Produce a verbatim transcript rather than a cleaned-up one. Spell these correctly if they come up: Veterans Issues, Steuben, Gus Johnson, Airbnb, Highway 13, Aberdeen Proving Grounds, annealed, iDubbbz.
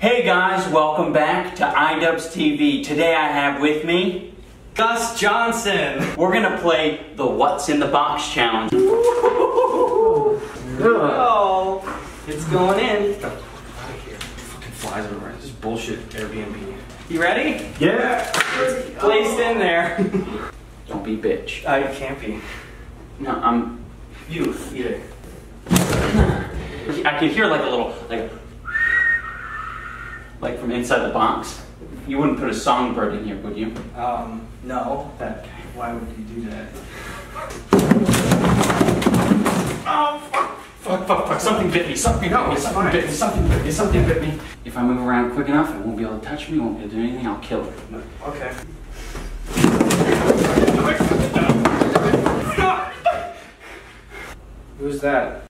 Hey guys, welcome back to iDubbbz T V. Today I have with me Gus Johnson. We're gonna play the What's in the Box challenge. Oh, it's going in. Get the fuck out of here. Fucking flies everywhere. This is bullshit Airbnb. You ready? Yeah. It's placed in there. Don't be bitch. I can't be. No, I'm. You either. I can hear like a little like. Like from inside the box. You wouldn't put a songbird in here, would you? Um, no. That, why would you do that? Oh, fuck. Fuck, fuck, fuck. Something bit me. Something, no, something bit me. Something bit me. Something bit me. If I move around quick enough, it won't be able to touch me. It won't be able to do anything. I'll kill it. Okay. Stop. Who's that?